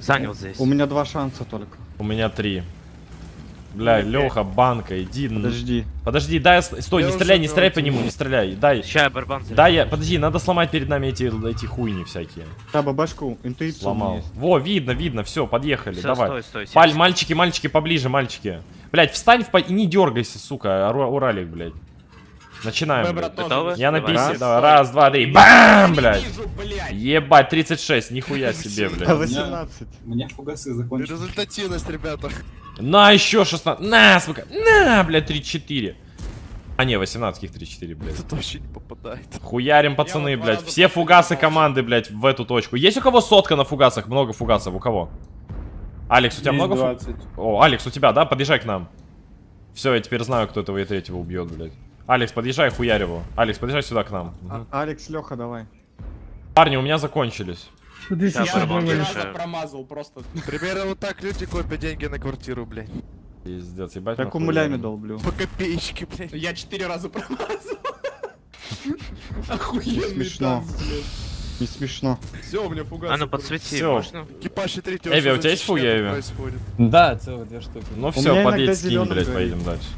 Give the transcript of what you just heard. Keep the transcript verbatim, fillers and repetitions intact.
Занял здесь. У меня два шанса только. У меня три. Бля, Леха, банка, иди. Подожди. Подожди, дай, стой, не стреляй, не стреляй по нему, не стреляй, дай. Ща, барбан. Дай, я, подожди, надо сломать перед нами эти, эти хуйни всякие. Да, бабашку, интуицию. Сломал. Во, видно, видно, все, подъехали, все, давай. Стой, стой, Паль, мальчики, мальчики, поближе, мальчики. Блядь, встань в по... и не дергайся, сука, Уралик, блядь. Начинаем. Блядь. Я на писе. Раз, два, три. Бам, блядь. Ебать, тридцать шесть, нихуя себе, блядь. восемнадцать. У меня фугасы закончились. Результативность, ребята. На, еще шестнадцать. На, сука. На, блядь, тридцать четыре. А не, восемнадцать, тридцать четыре, блядь. Это вообще не попадает. Хуярим, пацаны, блядь. Все фугасы команды, блядь, в эту точку. Есть у кого сотка на фугасах? Много фугасов. У кого? Алекс, у тебя много фугасов? О, Алекс, у тебя, да? Подъезжай к нам. Все, я теперь знаю, кто этого и третьего убьет, блядь. Алекс, подъезжай, хуярь его. Алекс, подъезжай сюда к нам. А, угу. Алекс, Леха, давай. Парни, у меня закончились. Я раза промазал просто. Примерно вот так люди копят деньги на квартиру, блядь. Пиздец, ебать. Так умулями долблю. По копеечке, блядь. Я четыре раза промазал. Охуенно. Смешно. Не смешно. Все, у меня фугасы. А ну подсвети. Экипаж и третий. Эви, у тебя есть фуг, Эви? Да, целых две штуки. Ну все, подъедь, скинь, блядь, поедем дальше.